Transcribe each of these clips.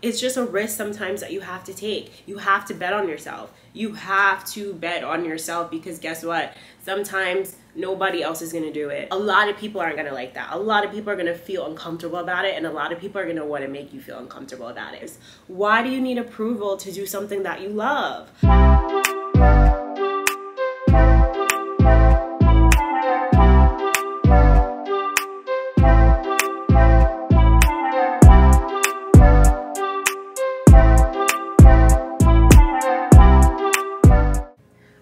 it's just a risk sometimes that you have to take. You have to bet on yourself. You have to bet on yourself, because guess what? Sometimes nobody else is gonna do it. A lot of people aren't gonna like that. A lot of people are gonna feel uncomfortable about it, and a lot of people are gonna wanna make you feel uncomfortable about it. Why do you need approval to do something that you love?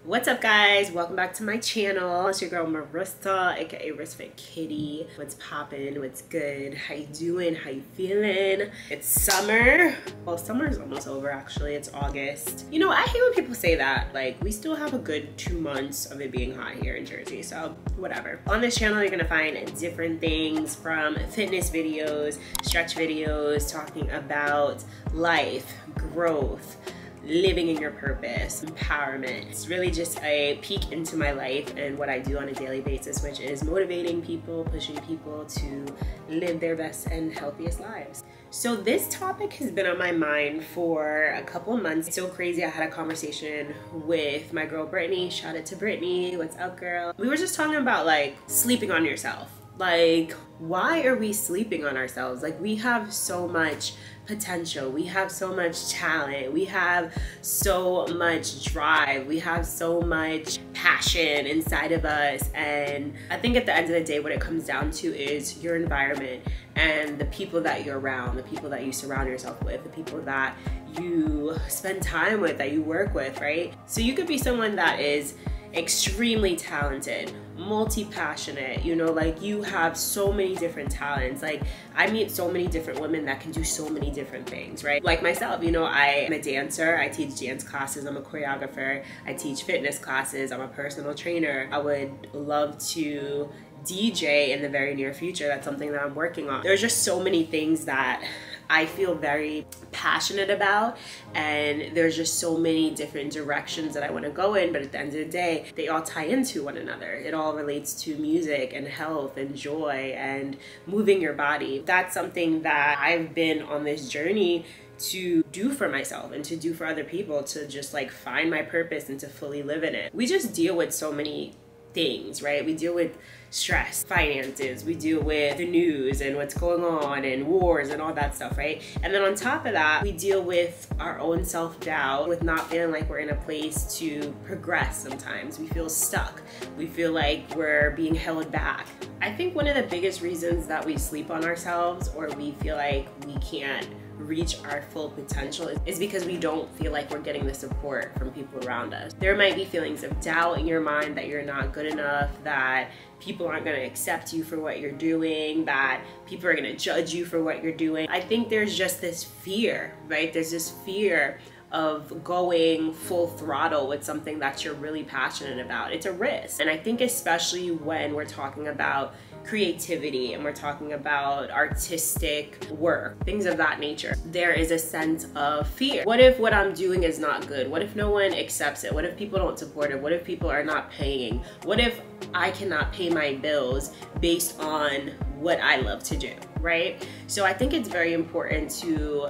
What's up, guys? Welcome back to my channel. It's your girl Marissa, aka Wrist Fit Kitty. What's poppin'? What's good? How you doing? How you feeling? It's summer. Well, summer's almost over, actually. It's August. You know, I hate when people say that. Like, we still have a good 2 months of it being hot here in Jersey, so whatever. On this channel, you're gonna find different things, from fitness videos, stretch videos, talking about life, growth, living in your purpose, empowerment. It's really just a peek into my life and what I do on a daily basis, which is motivating people, pushing people to live their best and healthiest lives. So this topic has been on my mind for a couple of months. It's so crazy. I had a conversation with my girl Brittany. Shout out to Brittany. What's up, girl? We were just talking about, like, sleeping on yourself. Like, why are we sleeping on ourselves? Like, we have so much potential, we have so much talent, we have so much drive, we have so much passion inside of us. And I think at the end of the day, what it comes down to is your environment and the people that you're around, the people that you surround yourself with, the people that you spend time with, that you work with, right? So you could be someone that is extremely talented, multi-passionate, you know, like, you have so many different talents. Like, I meet so many different women that can do so many different things, right? Like myself, you know, I am a dancer, I teach dance classes, I'm a choreographer, I teach fitness classes, I'm a personal trainer. I would love to DJ in the very near future. That's something that I'm working on. There's just so many things that I feel very passionate about, and there's just so many different directions that I want to go in, but at the end of the day, they all tie into one another. It all relates to music and health and joy and moving your body. That's something that I've been on this journey to do for myself and to do for other people, to just, like, find my purpose and to fully live in it. We just deal with so many things, right? We deal with stress, finances, we deal with the news and what's going on and wars and all that stuff, right? And then on top of that, we deal with our own self-doubt, with not feeling like we're in a place to progress sometimes. We feel stuck. We feel like we're being held back. I think one of the biggest reasons that we sleep on ourselves, or we feel like we can't reach our full potential, is because we don't feel like we're getting the support from people around us. There might be feelings of doubt in your mind that you're not good enough, that people aren't going to accept you for what you're doing, that people are going to judge you for what you're doing. I think there's just this fear, right? There's this fear of going full throttle with something that you're really passionate about. It's a risk. And I think especially when we're talking about creativity and we're talking about artistic work, things of that nature, there is a sense of fear. What if what I'm doing is not good? What if no one accepts it? What if people don't support it? What if people are not paying? What if I cannot pay my bills based on what I love to do, right? So I think it's very important to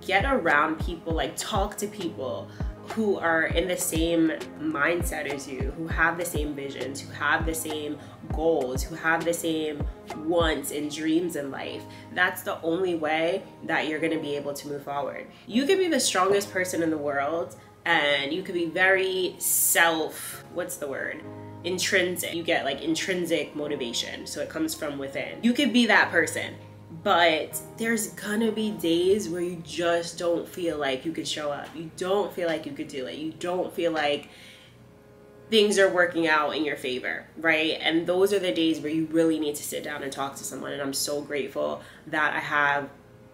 get around people, like, talk to people who are in the same mindset as you, who have the same visions, who have the same goals, who have the same wants and dreams in life. That's the only way that you're gonna be able to move forward. You could be the strongest person in the world, and you could be very intrinsic. You get, like, intrinsic motivation, so it comes from within. You could be that person, but there's gonna be days where you just don't feel like you could show up. You don't feel like you could do it. You don't feel like things are working out in your favor, right? And those are the days where you really need to sit down and talk to someone. And I'm so grateful that I have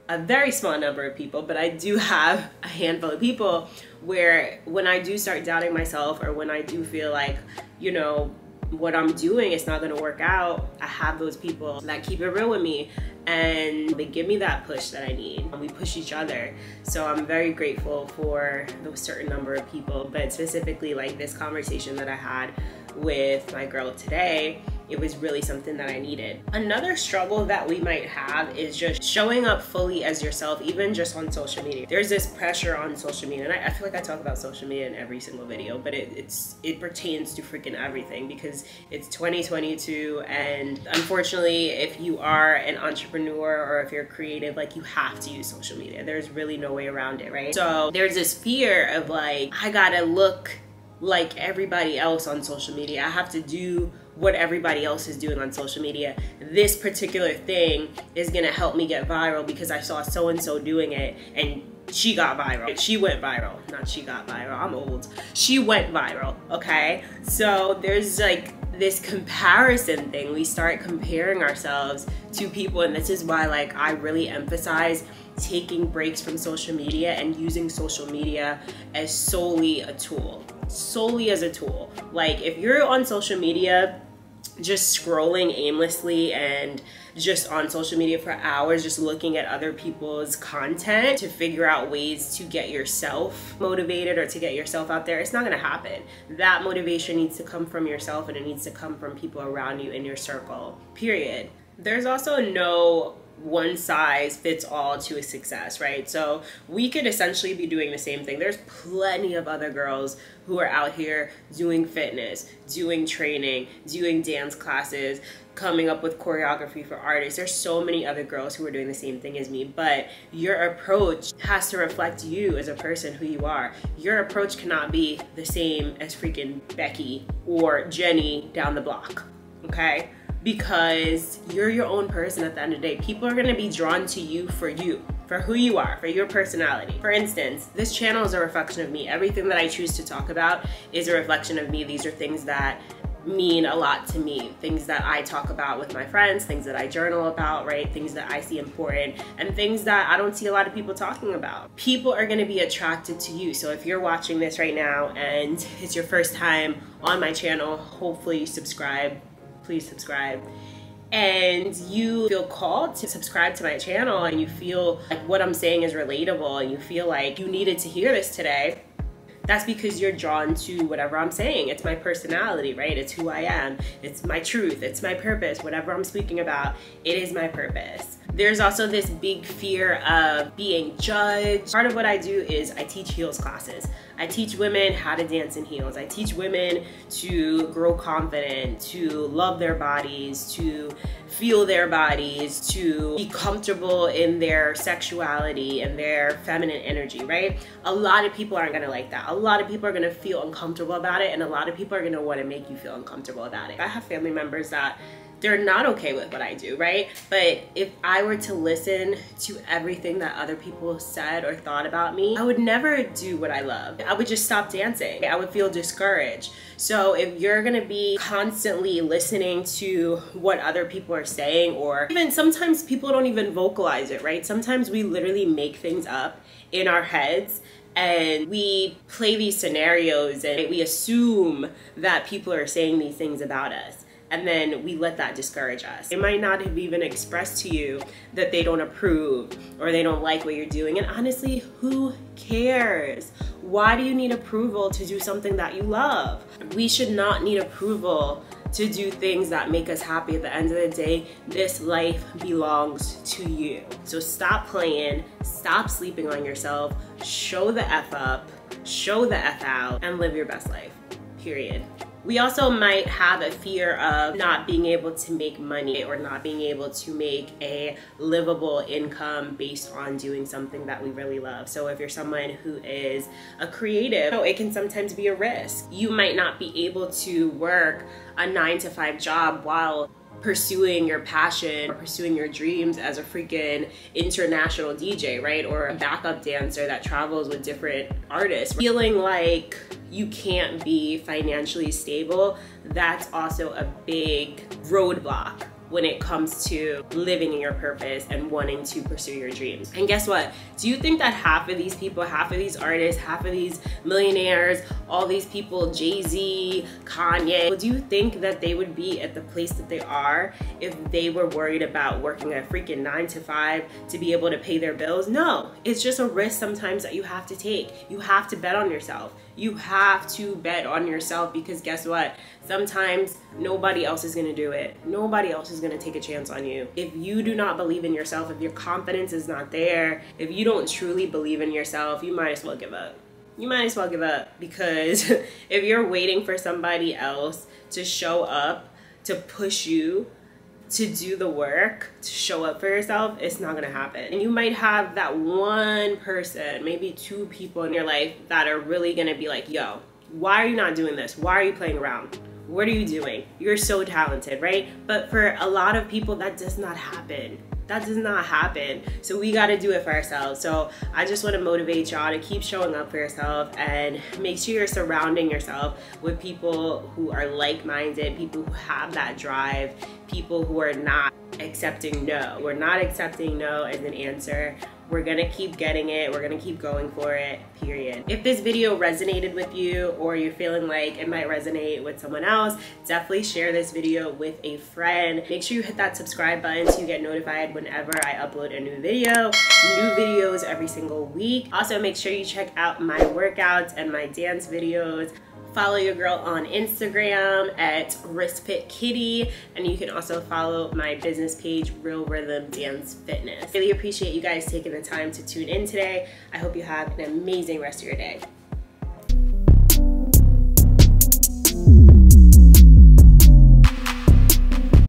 a very small number of people, but I do have a handful of people where, when I do start doubting myself, or when I do feel like, you know, what I'm doing is not gonna work out, I have those people that keep it real with me, and they give me that push that I need, and we push each other. So I'm very grateful for a certain number of people, but specifically, like, this conversation that I had with my girl today, it was really something that I needed. Another struggle that we might have is just showing up fully as yourself, even just on social media. There's this pressure on social media, and I feel like I talk about social media in every single video, but it pertains to freaking everything because it's 2022, and unfortunately, if you are an entrepreneur or if you're creative, like, you have to use social media. There's really no way around it, right? So there's this fear of like, I gotta look like everybody else on social media. I have to do what everybody else is doing on social media. This particular thing is gonna help me get viral because I saw so-and-so doing it and she got viral. She went viral. Not she got viral, I'm old. She went viral, okay? So there's like this comparison thing. We start comparing ourselves to people, and this is why, like, I really emphasize taking breaks from social media and using social media as solely as a tool. Like, if you're on social media just scrolling aimlessly and just on social media for hours, just looking at other people's content to figure out ways to get yourself motivated or to get yourself out there, it's not gonna happen. That motivation needs to come from yourself, and it needs to come from people around you in your circle, period. There's also no one size fits all to a success, right? So we could essentially be doing the same thing. There's plenty of other girls who are out here doing fitness, doing training, doing dance classes, coming up with choreography for artists. There's so many other girls who are doing the same thing as me, but your approach has to reflect you as a person, who you are. Your approach cannot be the same as freaking Becky or Jenny down the block, okay? Because you're your own person at the end of the day. People are gonna be drawn to you, for who you are, for your personality. For instance, this channel is a reflection of me. Everything that I choose to talk about is a reflection of me. These are things that mean a lot to me, things that I talk about with my friends, things that I journal about, right? Things that I see important, and things that I don't see a lot of people talking about. People are gonna be attracted to you. So if you're watching this right now and it's your first time on my channel, hopefully you subscribe. Please subscribe. And you feel called to subscribe to my channel, and you feel like what I'm saying is relatable, and you feel like you needed to hear this today, that's because you're drawn to whatever I'm saying. It's my personality, right? It's who I am. It's my truth. It's my purpose. Whatever I'm speaking about, it is my purpose. There's also this big fear of being judged. Part of what I do is I teach heels classes. I teach women how to dance in heels. I teach women to grow confident, to love their bodies, to feel their bodies, to be comfortable in their sexuality and their feminine energy, right? A lot of people aren't gonna like that. A lot of people are gonna feel uncomfortable about it, and a lot of people are gonna wanna make you feel uncomfortable about it. I have family members that they're not okay with what I do, right? But if I were to listen to everything that other people said or thought about me, I would never do what I love. I would just stop dancing. I would feel discouraged. So if you're gonna be constantly listening to what other people are saying, or even sometimes people don't even vocalize it, right? Sometimes we literally make things up in our heads, and we play these scenarios, and we assume that people are saying these things about us. And then we let that discourage us. They might not have even expressed to you that they don't approve or they don't like what you're doing. And honestly, who cares? Why do you need approval to do something that you love? We should not need approval to do things that make us happy. At the end of the day, this life belongs to you. So stop playing, stop sleeping on yourself, show the F up, show the F out, and live your best life, period. We also might have a fear of not being able to make money or not being able to make a livable income based on doing something that we really love. So if you're someone who is a creative, it can sometimes be a risk. You might not be able to work a 9-to-5 job while pursuing your passion or pursuing your dreams as a freaking international DJ, right? Or a backup dancer that travels with different artists. Feeling like you can't be financially stable, that's also a big roadblock when it comes to living in your purpose and wanting to pursue your dreams. And guess what? Do you think that half of these people, half of these artists, half of these millionaires, all these people, Jay-Z, Kanye, do you think that they would be at the place that they are if they were worried about working a freaking 9-to-5 to be able to pay their bills? No, it's just a risk sometimes that you have to take. You have to bet on yourself. You have to bet on yourself, because guess what? Sometimes nobody else is gonna do it. Nobody else is gonna take a chance on you. If you do not believe in yourself, if your confidence is not there, if you don't truly believe in yourself, you might as well give up. You might as well give up, because if you're waiting for somebody else to show up, to push you, to do the work, to show up for yourself, it's not gonna happen. And you might have that one person, maybe two people in your life that are really gonna be like, yo, why are you not doing this? Why are you playing around? What are you doing? You're so talented, right? But for a lot of people, that does not happen. That does not happen. So we gotta do it for ourselves. So I just wanna motivate y'all to keep showing up for yourself, and make sure you're surrounding yourself with people who are like-minded, people who have that drive, people who are not accepting no. We're not accepting no as an answer. We're gonna keep getting it. We're gonna keep going for it, period. If this video resonated with you, or you're feeling like it might resonate with someone else, definitely share this video with a friend. Make sure you hit that subscribe button so you get notified whenever I upload a new video. New videos every single week. Also, make sure you check out my workouts and my dance videos. Follow your girl on Instagram at WristFitKitty, and you can also follow my business page, Real Rhythm Dance Fitness. Really appreciate you guys taking the time to tune in today. I hope you have an amazing rest of your day.